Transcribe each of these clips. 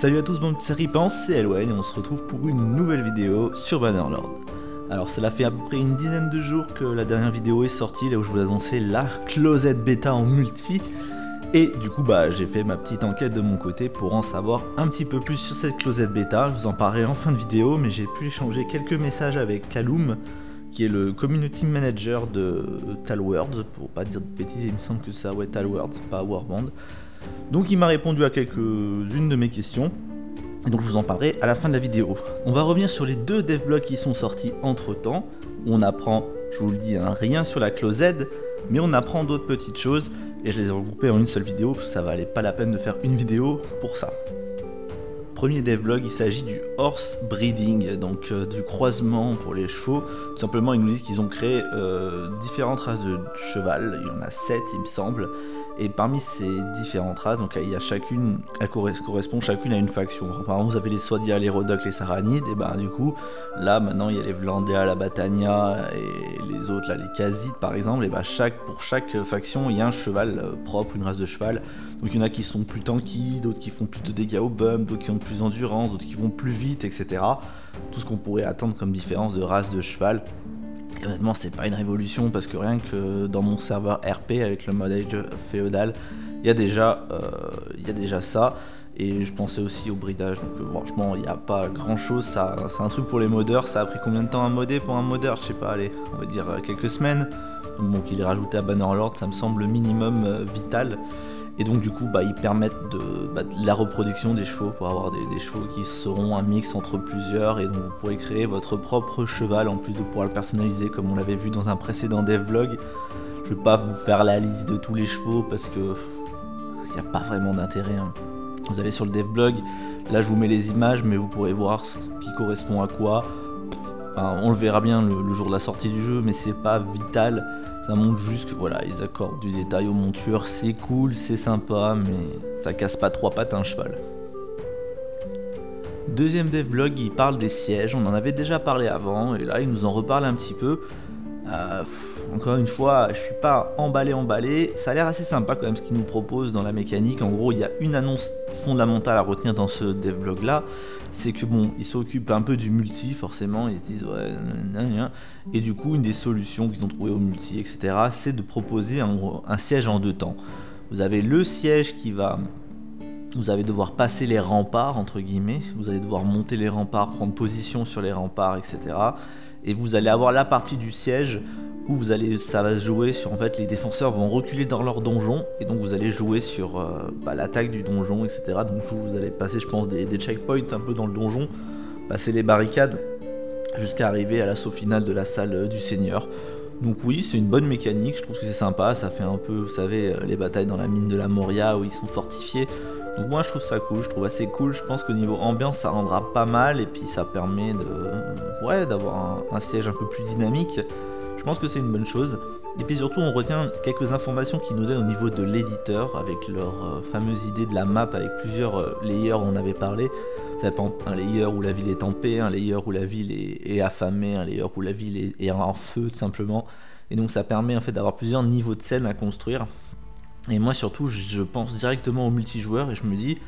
Salut à tous, mon petit saripens, c'est Elwen et on se retrouve pour une nouvelle vidéo sur Bannerlord. Alors cela fait à peu près une dizaine de jours que la dernière vidéo est sortie, là où je vous annonçais la closette bêta en multi. Et du coup j'ai fait ma petite enquête de mon côté pour en savoir un petit peu plus sur cette closette bêta. Je vous en parlerai en fin de vidéo, mais j'ai pu échanger quelques messages avec Callum, qui est le community manager de TaleWorlds, pour pas dire de bêtises, il me semble que ça, ouais, TaleWorlds, pas Warband. Donc il m'a répondu à quelques-unes de mes questions, donc je vous en parlerai à la fin de la vidéo. On va revenir sur les deux devblogs qui sont sortis entre temps. On apprend, je vous le dis, rien sur la closette, mais on apprend d'autres petites choses, et je les ai regroupées en une seule vidéo, parce que ça valait pas la peine de faire une vidéo pour ça. Premier devblog, il s'agit du horse breeding, donc du croisement pour les chevaux. Tout simplement, ils nous disent qu'ils ont créé différentes races de cheval, il y en a 7 il me semble, et parmi ces différentes races, donc il y a chacune, elles correspondent chacune à une faction. Par exemple, vous avez les Swadia, les Rodoc, les Saranides, et du coup, là maintenant il y a les Vlandias, la Batania et les autres, là, les Kazites par exemple, et pour chaque faction il y a un cheval propre, une race de cheval. Donc il y en a qui sont plus tanky, d'autres qui font plus de dégâts au bump, d'autres qui ont plus d'endurance, d'autres qui vont plus vite, etc. Tout ce qu'on pourrait attendre comme différence de race de cheval. Et honnêtement, c'est pas une révolution, parce que rien que dans mon serveur RP avec le mode Age of Feudal, il y a déjà ça. Et je pensais aussi au bridage, donc franchement il n'y a pas grand chose. C'est un truc pour les modeurs. Ça a pris combien de temps à modder pour un modeur? Je sais pas, allez, on va dire quelques semaines. Donc il est rajouté à Bannerlord, ça me semble le minimum vital. Et donc du coup ils permettent de la reproduction des chevaux, pour avoir des chevaux qui seront un mix entre plusieurs, et donc vous pourrez créer votre propre cheval en plus de pouvoir le personnaliser comme on l'avait vu dans un précédent devblog. Je vais pas vous faire la liste de tous les chevaux parce que il n'y a pas vraiment d'intérêt, hein. Vous allez sur le devblog, là je vous mets les images, mais vous pourrez voir ce qui correspond à quoi. Enfin, on le verra bien le jour de la sortie du jeu, mais c'est pas vital. Ça montre juste que voilà, ils accordent du détail aux montures, c'est cool, c'est sympa, mais ça casse pas trois pattes à un cheval. Deuxième devblog, il parle des sièges, on en avait déjà parlé avant, et là il nous en reparle un petit peu. Encore une fois, je suis pas emballé, ça a l'air assez sympa quand même ce qu'ils nous proposent dans la mécanique. En gros, il y a une annonce fondamentale à retenir dans ce devblog là, c'est que ils s'occupent un peu du multi, forcément, ils se disent ouais, et du coup une des solutions qu'ils ont trouvées au multi, etc., c'est de proposer un siège en deux temps. Vous avez le siège qui va... Vous allez devoir passer les remparts, entre guillemets, vous allez devoir monter les remparts, prendre position sur les remparts, etc. Et vous allez avoir la partie du siège où ça va se jouer sur, en fait, les défenseurs vont reculer dans leur donjon, et donc vous allez jouer sur l'attaque du donjon, etc. Donc vous allez passer, je pense, des checkpoints un peu dans le donjon, passer les barricades, jusqu'à arriver à l'assaut final de la salle du seigneur. Donc oui, c'est une bonne mécanique, je trouve que c'est sympa, ça fait un peu, vous savez, les batailles dans la mine de la Moria où ils sont fortifiés. Donc moi je trouve ça cool, je trouve assez cool, je pense qu'au niveau ambiance ça rendra pas mal, et puis ça permet d'avoir un siège un peu plus dynamique. Je pense que c'est une bonne chose. Et puis surtout on retient quelques informations qu'ils nous donnent au niveau de l'éditeur, avec leur fameuse idée de la map avec plusieurs layers où on avait parlé. Ça dépend, un layer où la ville est en paix, un layer où la ville est affamée, un layer où la ville est en feu tout simplement. Et donc ça permet en fait d'avoir plusieurs niveaux de scène à construire. Et moi surtout je pense directement au multijoueur, et je me dis,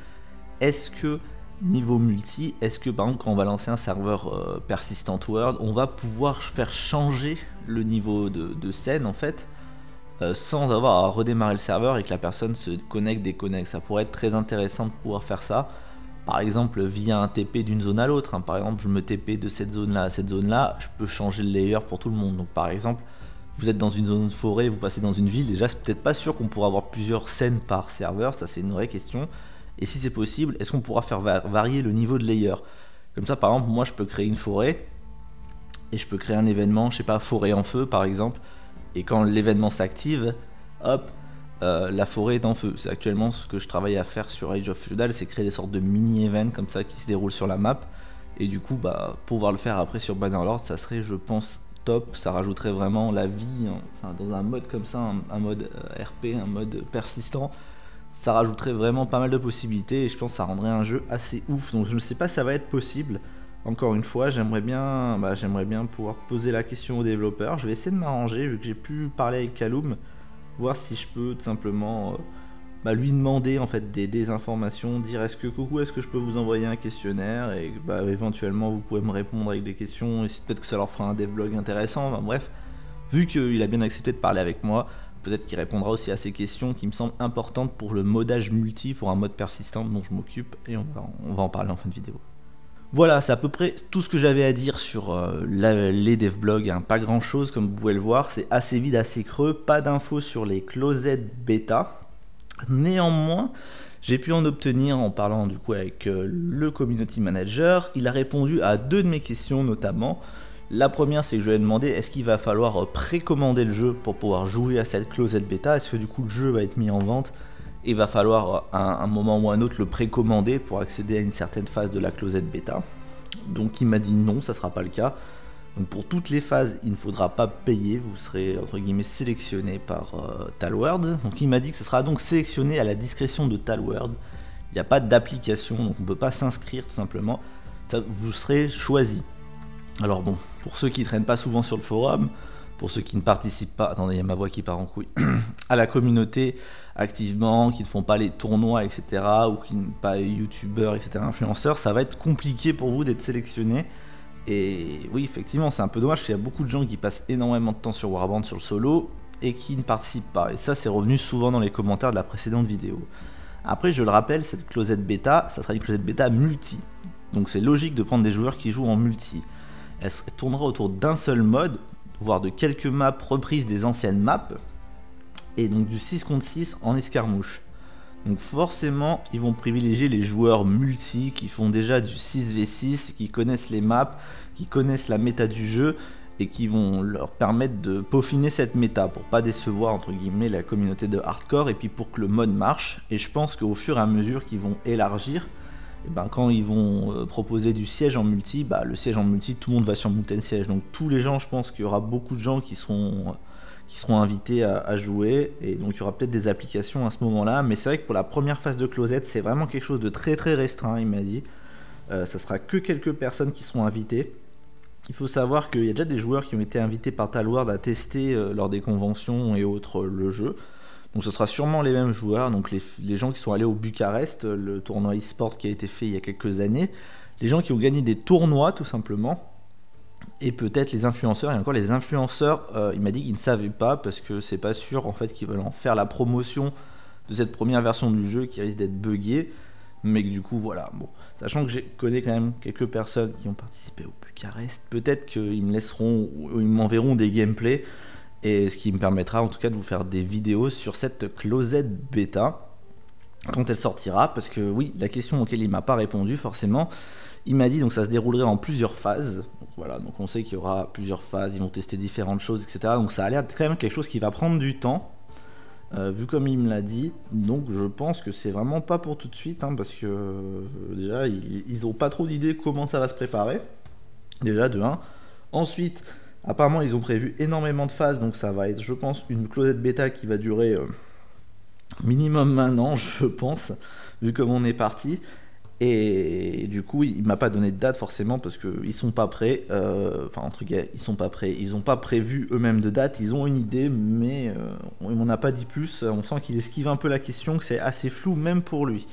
est-ce que niveau multi, est-ce que par exemple quand on va lancer un serveur persistant world, on va pouvoir faire changer le niveau de scène en fait, sans avoir à redémarrer le serveur et que la personne se connecte, déconnecte. Ça pourrait être très intéressant de pouvoir faire ça, par exemple via un TP d'une zone à l'autre, hein. Par exemple je me TP de cette zone là à cette zone là, je peux changer le layer pour tout le monde. Donc par exemple, vous êtes dans une zone de forêt, vous passez dans une ville, déjà c'est peut-être pas sûr qu'on pourra avoir plusieurs scènes par serveur, ça c'est une vraie question. Et si c'est possible, est-ce qu'on pourra faire varier le niveau de layer? Comme ça par exemple, moi je peux créer une forêt, et je peux créer un événement, je sais pas, forêt en feu par exemple, et quand l'événement s'active, hop, la forêt est en feu. C'est actuellement ce que je travaille à faire sur Age of Feudal, c'est créer des sortes de mini-events comme ça qui se déroulent sur la map, et du coup pouvoir le faire après sur Bannerlord, ça serait, je pense, top, ça rajouterait vraiment la vie, hein. Enfin, dans un mode comme ça, un mode RP, un mode persistant, ça rajouterait vraiment pas mal de possibilités, et je pense que ça rendrait un jeu assez ouf. Donc je ne sais pas si ça va être possible. Encore une fois, j'aimerais bien pouvoir poser la question aux développeurs. Je vais essayer de m'arranger, vu que j'ai pu parler avec Callum, voir si je peux tout simplement bah, lui demander en fait des informations, dire est-ce que coucou, est-ce que je peux vous envoyer un questionnaire, et bah, éventuellement vous pouvez me répondre avec des questions, et peut-être que ça leur fera un devlog intéressant, bah, bref. Vu qu'il a bien accepté de parler avec moi, peut-être qu'il répondra aussi à ces questions qui me semblent importantes pour le modage multi, pour un mode persistant dont je m'occupe, et on va en parler en fin de vidéo. Voilà, c'est à peu près tout ce que j'avais à dire sur les devblogs, hein. Pas grand chose comme vous pouvez le voir, c'est assez vide, assez creux, pas d'infos sur les closets bêta. Néanmoins, j'ai pu en obtenir en parlant du coup avec le community manager. Il a répondu à deux de mes questions notamment. La première, c'est que je lui ai demandé est-ce qu'il va falloir précommander le jeu pour pouvoir jouer à cette closette bêta, est-ce que du coup le jeu va être mis en vente et va falloir à un moment ou à un autre le précommander pour accéder à une certaine phase de la closette bêta. Donc il m'a dit non, ça ne sera pas le cas. Donc pour toutes les phases, il ne faudra pas payer, vous serez entre guillemets sélectionné par TaleWorlds. Donc il m'a dit que ce sera donc sélectionné à la discrétion de TaleWorlds. Il n'y a pas d'application, donc on ne peut pas s'inscrire tout simplement. Ça, vous serez choisi. Alors bon, pour ceux qui ne traînent pas souvent sur le forum, pour ceux qui ne participent pas, attendez, il y a ma voix qui part en couille, à la communauté activement, qui ne font pas les tournois, etc., ou qui ne sont pas youtubeurs, etc., influenceurs, ça va être compliqué pour vous d'être sélectionné. Et oui, effectivement, c'est un peu dommage, parce qu'il y a beaucoup de gens qui passent énormément de temps sur Warband, sur le solo, et qui ne participent pas. Et ça, c'est revenu souvent dans les commentaires de la précédente vidéo. Après, je le rappelle, cette closette bêta, ça sera une closette bêta multi. Donc c'est logique de prendre des joueurs qui jouent en multi. Elle tournera autour d'un seul mode, voire de quelques maps reprises des anciennes maps, et donc du 6 contre 6 en escarmouche. Donc forcément, ils vont privilégier les joueurs multi qui font déjà du 6v6, qui connaissent les maps, qui connaissent la méta du jeu, et qui vont leur permettre de peaufiner cette méta pour pas décevoir entre guillemets la communauté de hardcore, et puis pour que le mode marche. Et je pense qu'au fur et à mesure qu'ils vont élargir, et ben quand ils vont proposer du siège en multi, bah le siège en multi, tout le monde va sur Mountain Siège. Donc tous les gens, je pense qu'il y aura beaucoup de gens qui seront invités à jouer. Et donc il y aura peut-être des applications à ce moment-là. Mais c'est vrai que pour la première phase de closette, c'est vraiment quelque chose de très très restreint, il m'a dit. Ça sera que quelques personnes qui seront invitées. Il faut savoir qu'il y a déjà des joueurs qui ont été invités par TaleWorlds à tester lors des conventions et autres le jeu. Donc ce sera sûrement les mêmes joueurs, donc les gens qui sont allés au Bucarest, le tournoi e-sport qui a été fait il y a quelques années, les gens qui ont gagné des tournois tout simplement, et peut-être les influenceurs, et encore les influenceurs, il m'a dit qu'ils ne savaient pas, parce que c'est pas sûr en fait qu'ils veulent en faire la promotion de cette première version du jeu qui risque d'être buggée, mais que du coup voilà, bon, sachant que je connais quand même quelques personnes qui ont participé au Bucarest, peut-être qu'ils me laisseront, ou ils m'enverront des gameplays, et ce qui me permettra en tout cas de vous faire des vidéos sur cette closette bêta quand elle sortira, parce que oui, la question auquel il m'a pas répondu forcément, il m'a dit donc ça se déroulerait en plusieurs phases, donc voilà, donc on sait qu'il y aura plusieurs phases, ils vont tester différentes choses, etc. Donc ça a l'air quand même quelque chose qui va prendre du temps, vu comme il me l'a dit, donc je pense que c'est vraiment pas pour tout de suite, hein, parce que déjà ils ont pas trop d'idées comment ça va se préparer, déjà de 1, ensuite apparemment ils ont prévu énormément de phases, donc ça va être je pense une closette bêta qui va durer minimum un an je pense, vu comme on est parti, et du coup il m'a pas donné de date forcément parce qu'ils sont pas prêts, enfin en tout cas ils sont pas prêts, ils ont pas prévu eux-mêmes de date, ils ont une idée mais on n'en a pas dit plus, on sent qu'il esquive un peu la question, que c'est assez flou même pour lui.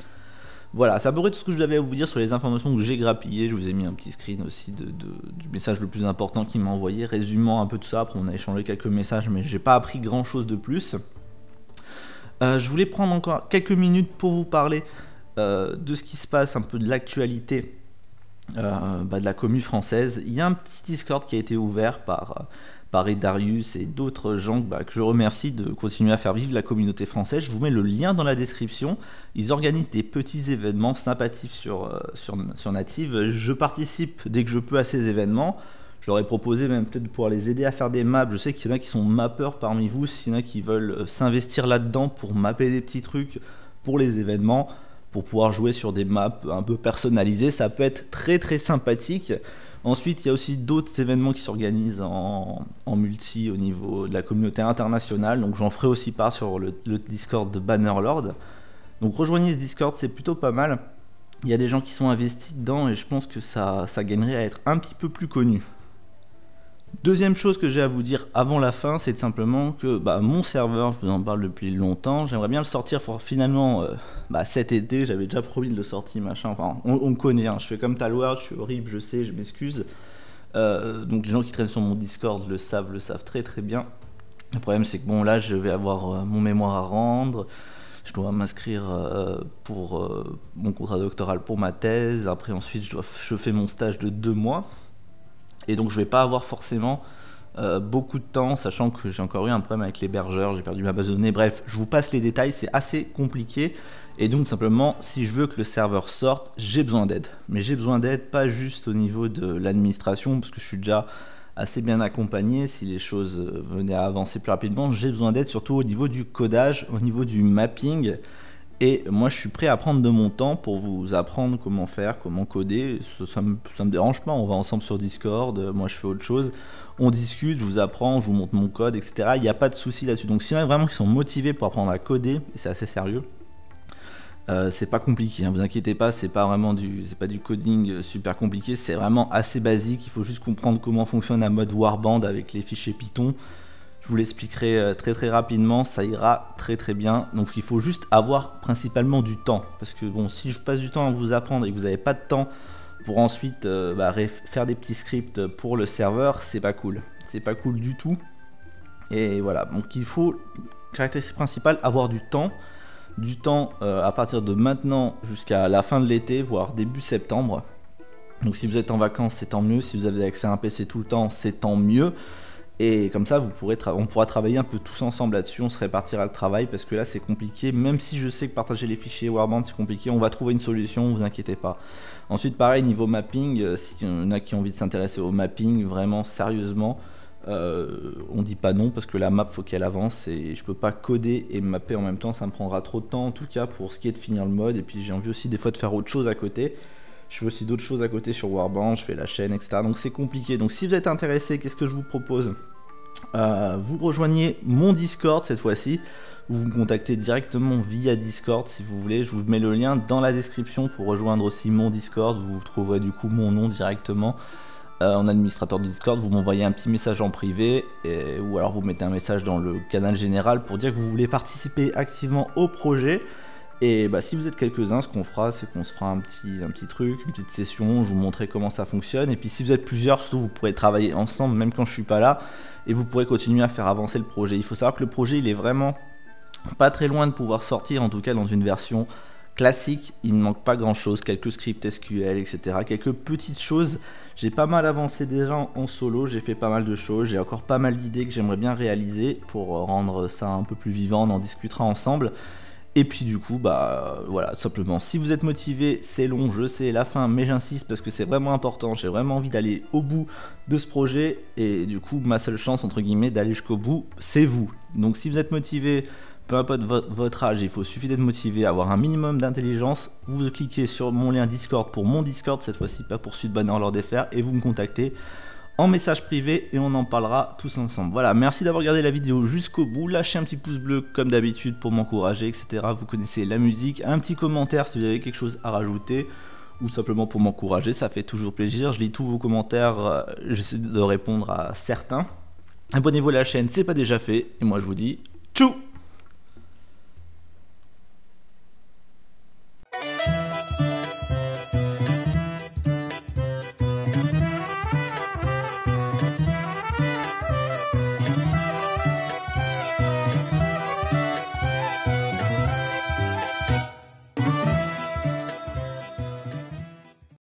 Voilà, ça à peu près tout ce que j'avais à vous dire sur les informations que j'ai grappillées. Je vous ai mis un petit screen aussi du message le plus important qu'il m'a envoyé, résumant un peu tout ça. Après, on a échangé quelques messages, mais j'ai pas appris grand chose de plus. Je voulais prendre encore quelques minutes pour vous parler de ce qui se passe, un peu de l'actualité de la commu française. Il y a un petit Discord qui a été ouvert par Edarius et d'autres gens que je remercie de continuer à faire vivre la communauté française. Je vous mets le lien dans la description. Ils organisent des petits événements sympathiques sur Native. Je participe dès que je peux à ces événements. Je leur ai proposé même peut-être de pouvoir les aider à faire des maps. Je sais qu'il y en a qui sont mappeurs parmi vous, s'il y en a qui veulent s'investir là-dedans pour mapper des petits trucs pour les événements, pour pouvoir jouer sur des maps un peu personnalisées. Ça peut être très très sympathique. Ensuite, il y a aussi d'autres événements qui s'organisent en multi au niveau de la communauté internationale. Donc j'en ferai aussi part sur le Discord de Bannerlord. Donc rejoignez ce Discord, c'est plutôt pas mal. Il y a des gens qui sont investis dedans et je pense que ça gagnerait à être un petit peu plus connu. Deuxième chose que j'ai à vous dire avant la fin, c'est simplement que mon serveur, je vous en parle depuis longtemps, j'aimerais bien le sortir finalement cet été, j'avais déjà promis de le sortir, machin, enfin on me connaît, hein, je fais comme TaleWorlds, je suis horrible, je sais, je m'excuse. Donc les gens qui traînent sur mon Discord le savent très très bien. Le problème c'est que bon là je vais avoir mon mémoire à rendre, je dois m'inscrire pour mon contrat doctoral pour ma thèse, après ensuite je fais mon stage de 2 mois. Et donc je vais pas avoir forcément beaucoup de temps, sachant que j'ai encore eu un problème avec l'hébergeur, j'ai perdu ma base de données, bref, je vous passe les détails, c'est assez compliqué. Et donc simplement, si je veux que le serveur sorte, j'ai besoin d'aide. Mais j'ai besoin d'aide pas juste au niveau de l'administration, parce que je suis déjà assez bien accompagné, si les choses venaient à avancer plus rapidement, j'ai besoin d'aide surtout au niveau du codage, au niveau du mapping. Et moi je suis prêt à prendre de mon temps pour vous apprendre comment faire, comment coder, ça me dérange pas, on va ensemble sur Discord, moi je fais autre chose, on discute, je vous apprends, je vous montre mon code, etc. Il n'y a pas de souci là-dessus, donc s'il y en a vraiment qui sont motivés pour apprendre à coder, c'est assez sérieux, c'est pas compliqué, hein, vous inquiétez pas, c'est pas vraiment du coding super compliqué, c'est vraiment assez basique, il faut juste comprendre comment fonctionne un mode Warband avec les fichiers Python. Je vous l'expliquerai très très rapidement, ça ira très très bien. Donc il faut juste avoir principalement du temps. Parce que bon, si je passe du temps à vous apprendre et que vous n'avez pas de temps pour ensuite faire des petits scripts pour le serveur, c'est pas cool. C'est pas cool du tout. Et voilà, donc il faut, caractéristique principale, avoir du temps. Du temps à partir de maintenant jusqu'à la fin de l'été, voire début septembre. Donc si vous êtes en vacances, c'est tant mieux. Si vous avez accès à un PC tout le temps, c'est tant mieux. Et comme ça, on pourra travailler un peu tous ensemble là-dessus, on se répartira le travail, parce que là, c'est compliqué. Même si je sais que partager les fichiers Warband, c'est compliqué, on va trouver une solution, ne vous inquiétez pas. Ensuite, pareil, niveau mapping, s'il y en a qui ont envie de s'intéresser au mapping, vraiment, sérieusement, on dit pas non, parce que la map, faut qu'elle avance, et je peux pas coder et mapper en même temps, ça me prendra trop de temps, en tout cas, pour ce qui est de finir le mode, et puis j'ai envie aussi des fois de faire autre chose à côté. Je fais aussi d'autres choses à côté sur Warband, je fais la chaîne, etc. Donc c'est compliqué. Donc si vous êtes intéressé, qu'est-ce que je vous propose? Vous rejoignez mon Discord cette fois-ci. Vous me contactez directement via Discord si vous voulez. Je vous mets le lien dans la description pour rejoindre aussi mon Discord. Vous trouverez du coup mon nom directement en administrateur du Discord. Vous m'envoyez un petit message en privé ou alors vous mettez un message dans le canal général pour dire que vous voulez participer activement au projet. Et si vous êtes quelques-uns, ce qu'on fera, c'est qu'on se fera un petit truc, une petite session, je vous montrerai comment ça fonctionne. Et puis si vous êtes plusieurs, surtout, vous pourrez travailler ensemble, même quand je suis pas là, et vous pourrez continuer à faire avancer le projet. Il faut savoir que le projet, il est vraiment pas très loin de pouvoir sortir, en tout cas dans une version classique. Il ne manque pas grand-chose, quelques scripts SQL, etc., quelques petites choses. J'ai pas mal avancé déjà en solo, j'ai fait pas mal de choses, j'ai encore pas mal d'idées que j'aimerais bien réaliser pour rendre ça un peu plus vivant, on en discutera ensemble. Et puis du coup, voilà, simplement, si vous êtes motivé, c'est long, je sais, la fin, mais j'insiste parce que c'est vraiment important, j'ai vraiment envie d'aller au bout de ce projet, et du coup, ma seule chance, entre guillemets, d'aller jusqu'au bout, c'est vous. Donc si vous êtes motivé, peu importe votre âge, il suffit d'être motivé, avoir un minimum d'intelligence, vous cliquez sur mon lien Discord pour mon Discord, cette fois-ci, pas pour celui de Bannerlord FR, et vous me contactez en message privé et on en parlera tous ensemble. Voilà, merci d'avoir regardé la vidéo jusqu'au bout, lâchez un petit pouce bleu comme d'habitude pour m'encourager, etc. Vous connaissez la musique, un petit commentaire si vous avez quelque chose à rajouter ou simplement pour m'encourager, ça fait toujours plaisir, je lis tous vos commentaires, j'essaie de répondre à certains. Abonnez-vous à la chaîne, c'est pas déjà fait et moi je vous dis tchou!